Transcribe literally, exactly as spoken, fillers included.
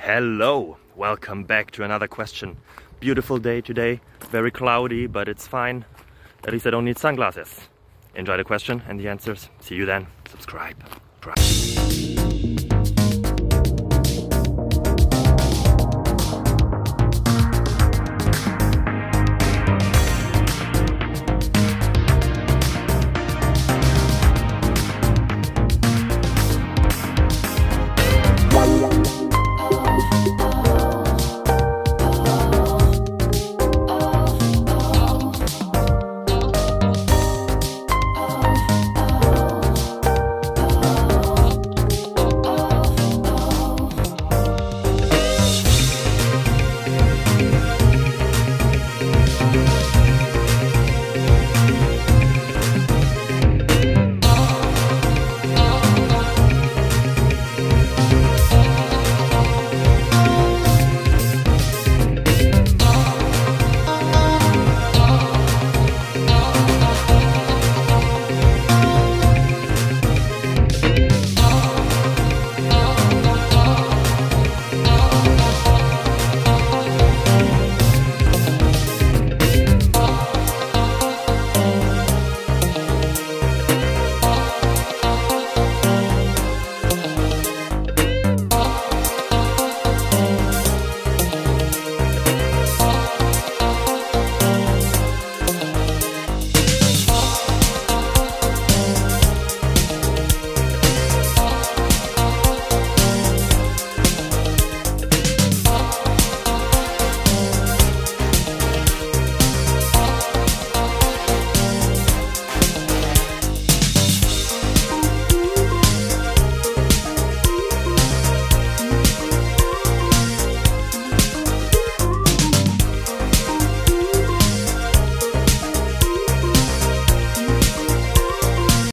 Hello, welcome back to another question. Beautiful day today, very cloudy, but it's fine. At least I don't need sunglasses. Enjoy the question and the answers. See you then. Subscribe.